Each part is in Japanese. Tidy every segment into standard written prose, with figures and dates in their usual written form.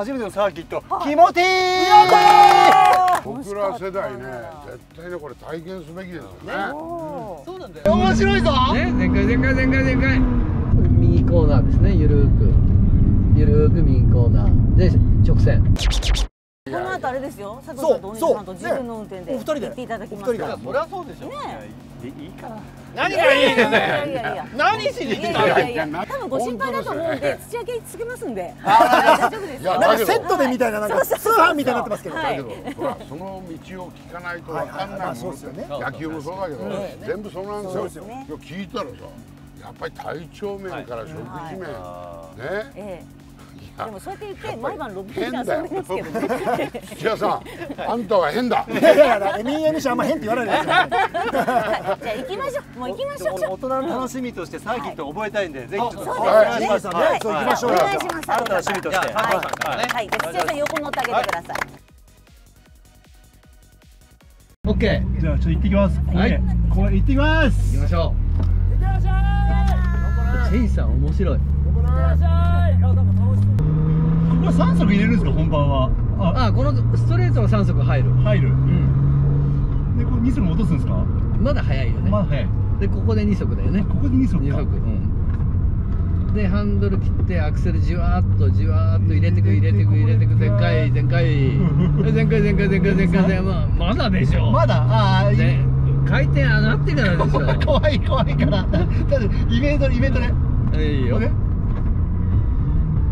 初めてのサーキット、気持ちいい。僕ら世代ね、絶対ねこれ体験すべきですよね。そうなんだよ。面白いぞ。ね、でかい。右コーナーですね。ゆるーく右コーナーで直線。この後あれですよ、佐藤さんとお兄さんと自分の運転で行っていただきますから。そりゃそうでしょ。いいかな。何がいいですね。何しに来たの。多分ご心配だと思うんで土上げつけますんで大丈夫ですよ。なんかセットでみたいな、なんか通販みたいになってますけど。だけどほらその道を聞かないと分かんないもんですよね。野球もそうだけど全部そうなんですよ。聞いたらさ、やっぱり体調面から食事面ね。でもそうやって言って毎晩ロビーで遊んでますけどね。土屋さん、あんたは変だ。いやいや、MEM 社あんま変って言わないですよ。じゃあ行きましょう。もう行きましょう。大人の楽しみとしてサーキット覚えたいんで、ぜひちょっとお願いします。お願いします。新たな趣味として。はい。じゃあ土屋さん横に乗ってあげてください。オッケー。じゃあちょっと行ってきます。はい。これ行ってきます。行きましょう。行ってらっしゃい。チェイさん面白い。行ってらっしゃい。これ3速入れるんですか、本番は。あ、このストレートの3速入る。で、これ2速落とすんですか。まだ早いよね。まだ早い。で、ここで2速だよね。ここで2速。で、ハンドル切ってアクセルじわーっと入れてく全開。まだでしょ。まだ。ああ、回転上がってからでしょ。怖いから。だってイベントね。いいよ。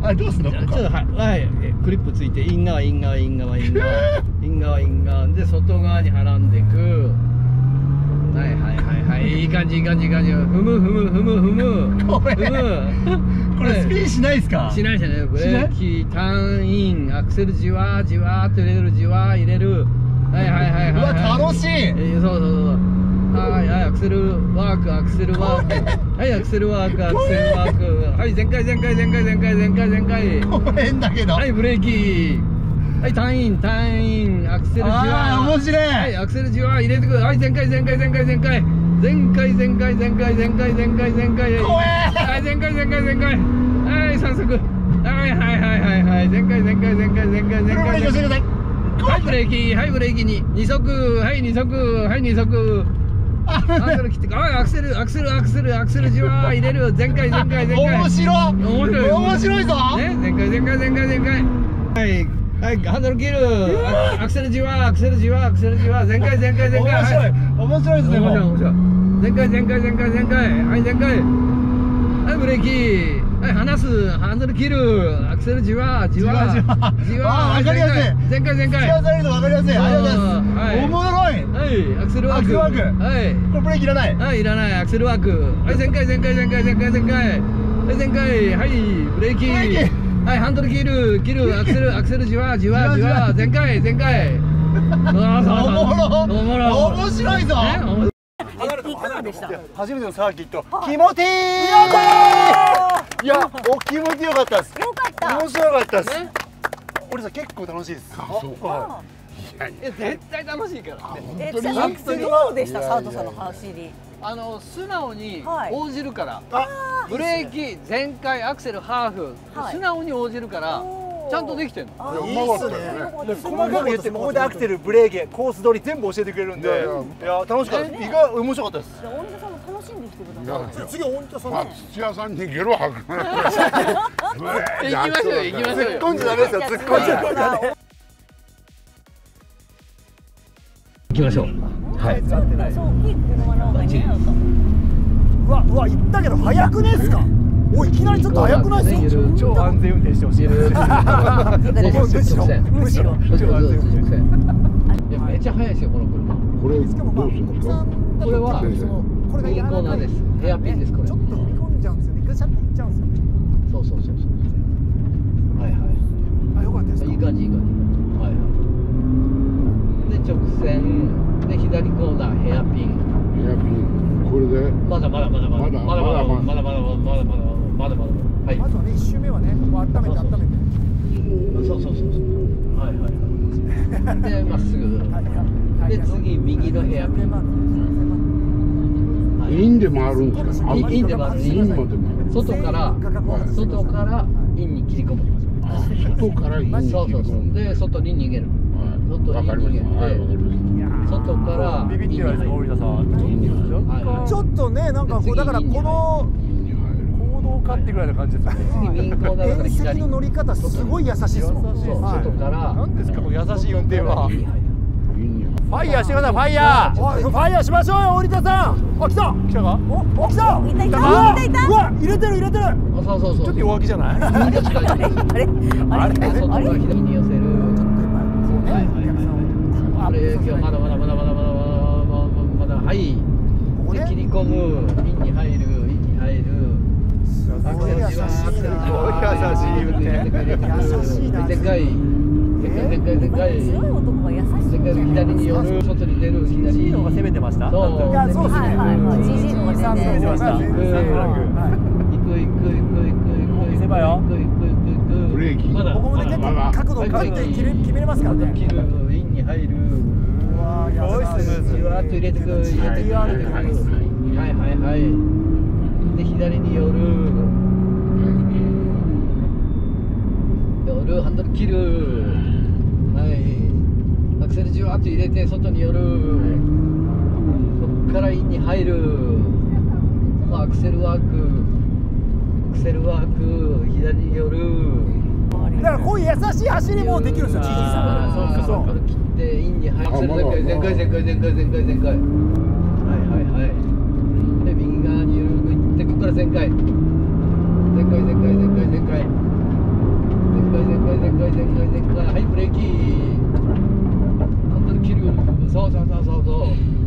あ、どうすんの？ちょっとはい、クリップついてイン側で外側にはらんでいく。はい、いい感じ。踏む。これスピンしないですか？しない。ブレーキターンイン、アクセルじわーっと入れる。はい。うわ、楽しい。そう。はい、アクセルワーク。はい、アクセルワーク。はい、全開。ごめんだけど。はい、ブレーキ。はい、ターンイン。アクセルじわー。ああ、面白い。はい、アクセルじわー入れてくる。はい、全開。全開。怖え。はい、全開。はい、3速。はい。全開。はい、ブレーキ2速。はい、2速。ハンドル切って、アクセルじわー入れる。全開。面白いぞ。ね、全開。はい、ハンドル切る。アクセルじわー全開。面白いですね。全開。はい、全開。はい、ブレーキ。はい、離す。ハンドル切る。アクセルじわー。わかりやすい。全開。わかりやすい。ありがとうございます。おもろい。はい、アクセルワーク。はい。これブレーキいらない。はい、いらない。アクセルワーク。はい、全開。はい、全開。はい、ブレーキ。はい、ハンドル切る。アクセルじわー。全開。おもろ。面白いぞ。いかがでした？初めてのサーキット。気持ちいい。いや、お気持ちよかったです。面白かったです。俺さ、結構楽しいです。絶対楽しいから。本当に。どうでした、佐藤さんの走り。素直に応じるから。ブレーキ、全開、アクセル、ハーフ。素直に応じるから。ちゃんとできてるの。いいっすね。細かく言って、ここでアクセル、ブレーキ、コース取り全部教えてくれるんで。いや、楽しかった。意外、面白かったです。次は大仁田さん。土屋さんにゲロ吐く。行きましょう。突っ込んじゃダメですよ。行きましょう。はい。うわ、行ったけど早くねえすか。おい、いきなりちょっと早くないですか。超安全運転してほしい。むしろ。めっちゃ速いですよこの車。これは。いいコーナーです。ヘアピンです。これちょっと踏み込んじゃうんですよね。ぐしゃっていっちゃうんですよね。そう。はい。あ、よかったです。いい感じ。はい。で、直線で左コーナー、ヘアピン。これでまだ。はい。まずはね、1周目はね、温めて。そう。はい。で、まっすぐ。で、次右のヘアピン。インで回るんですか。インで回る。外からインに切り込む。外から逃げる。そうそうそう。で外に逃げる。外に逃げて、外からビビってないですか、森田さん。ちょっとね、なんかこうだからこの行動かってぐらいな感じですね。次民行だから左の乗り方すごい優しいですもん。外から。なんですかこの優しい運転は。ファイヤーしてください、ファイヤー。ファイヤーしましょうよ、森田さん。あ、来た。来たか。お、来た。うわ、入れてる、入れてる。そうそうそう。ちょっと弱気じゃない。あれ、あれ、あれ。左に寄せる。あれ、今日まだまだまだまだまだまだはい。で切り込む、インに入る、インに入る。アクセルします。優しい。でかい。でかい強い男が優しい。左に寄る、外に出る、左にのが攻めてました。そう。いやそうですね。ジジのが攻めてました。行く行く行く。攻めよ。ブレーキ。ここも結構角度変えて決めれますからね。切る、インに入る。うわー、優しい。じわっと入れてく、入れてく。はい。で左に寄る。ハンドル切る、はい、アクセルじわっと入れて外に寄る、そこからインに入る、まあ、アクセルワーク左に寄る、だからこういう優しい走りもできるんですよ、じじいさんから。そうか、切ってインに入る、アクセル全開、はい、で右側に緩くいって、ここから全開。でっかい、はい、ブレーキ、ハンドル切る、そう、ア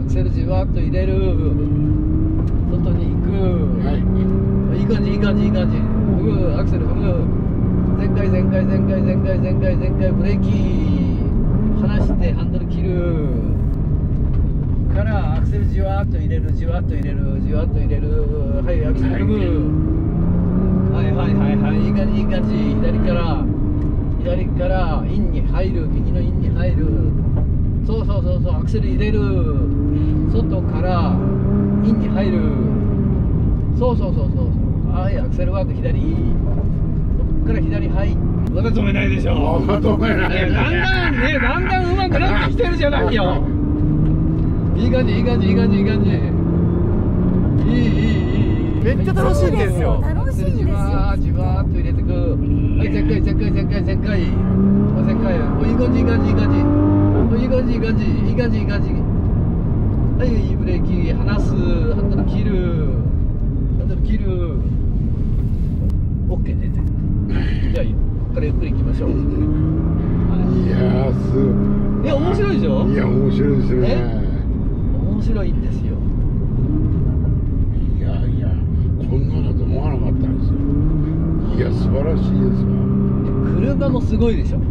クセルじわっと入れる、外に行く、はい、いい感じ、アクセル踏む、全開、ブレーキ、離してハンドル切る、からアクセルじわっと入れる、はい、アクセル踏む、はい、いい感じ、左からインに入る、右のインに入る、そう、アクセル入れる、外からインに入る、そう、はい、アクセルワーク左、そこから左入って、まだ止めないでしょ、だんだんうまくなってきてるじゃないよ、いい感じ、めっちゃ楽しいんですよ。じわーっと入れてく。はい、全開。いい感じ。はい、いいブレーキ。離す。ハンドル切る。OK 出て。じゃあ、これゆっくり行きましょう。いや、面白いでしょ？いや、面白いですね。面白いんですよ。こんなのと思わなかったんですよ。いや、素晴らしいですわ。車もすごいでしょ。ね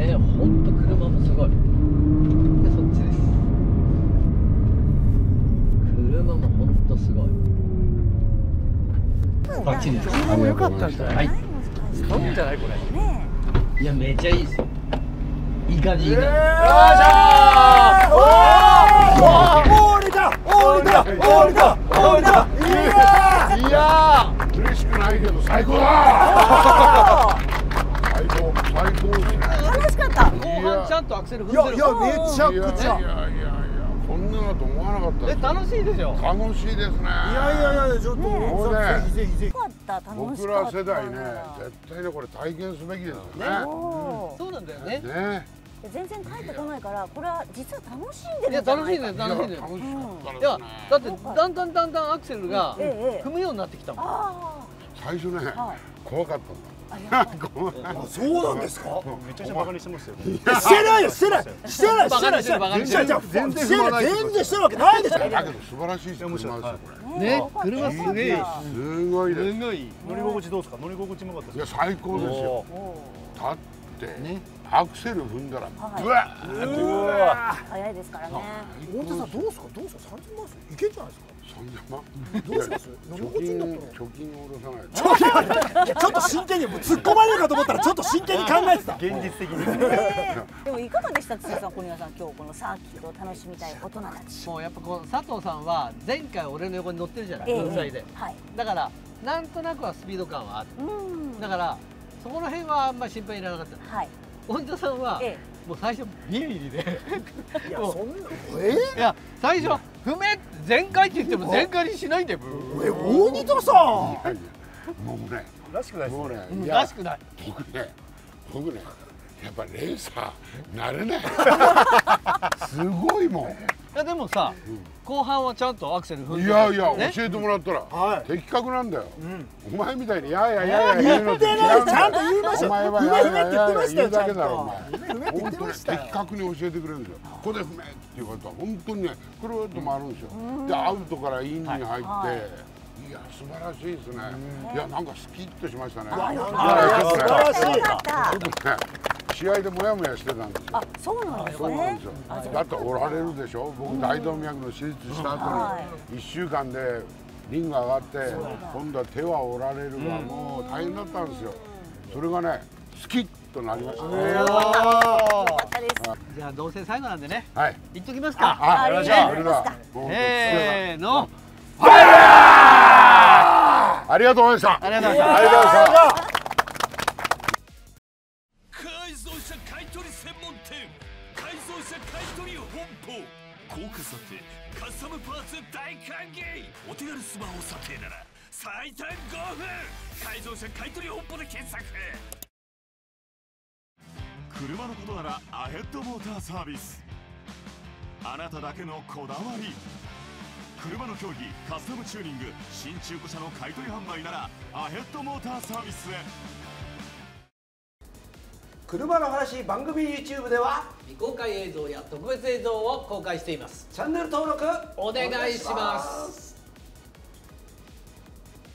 え、ほんと車もすごい。で、そっちです。車もほんとすごい。バッチリです。車も良かったんじゃない？使うんじゃないこれ。いや、めちゃいいですよ。いい感じ。よっしゃー！おー！降りた！いや嬉しくないけど最高だ。最高ですね。楽しかった。後半ちゃんとアクセル踏んでる。いやめちゃくちゃ。いやこんなのと思わなかった。楽しいでしょ。楽しいですね。いやちょっともうね。ぜひ。僕ら世代ね、絶対ねこれ体験すべきですよね。そうなんだよね。全然帰ってこないから、これは実は楽しんでる。楽しんでる。いや、だってだんだんアクセルが踏むようになってきたもん。最初ね、怖かったんだ。そうなんですか。めちゃくちゃバカにしてますよ。してない。全然してるわけないでしょ。だけど素晴らしい車ですよこれ。ね、車すげえ。すごい。乗り心地どうですか。乗り心地も良かったです。いや最高ですよ。立ってね。アクセル踏んだら、うわ、早いですからね。大手さんどうですか、30万いけんじゃないですか。30万。どうします？貯金を下ろさない。ちょっと真剣に突っ込まれるかと思ったらちょっと真剣に考えてた。現実的に。でもいかがでした土屋さん、小宮さん、今日このサーキットを楽しみたい大人たち。もうやっぱこの佐藤さんは前回俺の横に乗ってるじゃない。分際で。だからなんとなくはスピード感はある。だから。そこら辺はあんまり心配いらなかったんです。はい、恩田さんは、ええ、もう最初ビリビリでいや、そんな、いや最初不明全開って言っても全開にしないんだよ。恩田さんもうね、らしくないですね。らしくない。僕ねやっぱレーサーなれないすごいもん。いやでもさ、後半はちゃんとアクセル踏んで、いやいや教えてもらったら的確なんだよ。お前みたいに「いやいやいやいや」言うのって違うんだよ。ちゃんと言いました。お前は「いやいやいや」言うだけだろ。お前本当に的確に教えてくれるんですよ。ここで「踏め」って言われたら本当にねくるっと回るんですよ。でアウトからインに入って、いや素晴らしいですね。いやなんかスキッとしましたね。素晴らしい。ちょっとね試合でモヤモヤしてたんですよ。あ、そうなんですね。だっておられるでしょ。僕大動脈の手術した後に1週間でリング上がって、今度は手は折られるわ、もう大変だったんですよ。それがねスキッとなりましたね。よかったです。じゃあどうせ最後なんでね、いっときますか。あ、よろしく。せーの、ファイヤー！ありがとうございました。ありがとうございました。高価査定カスタムパーツ大歓迎。お手軽スマホ査定なら最短5分、改造車買取本舗で検索。車のことならアヘッドモーターサービス、あなただけのこだわり。車の競技、カスタムチューニング、新中古車の買取販売ならアヘッドモーターサービスへ。車の話番組 YouTube では未公開映像や特別映像を公開しています。チャンネル登録お願いします。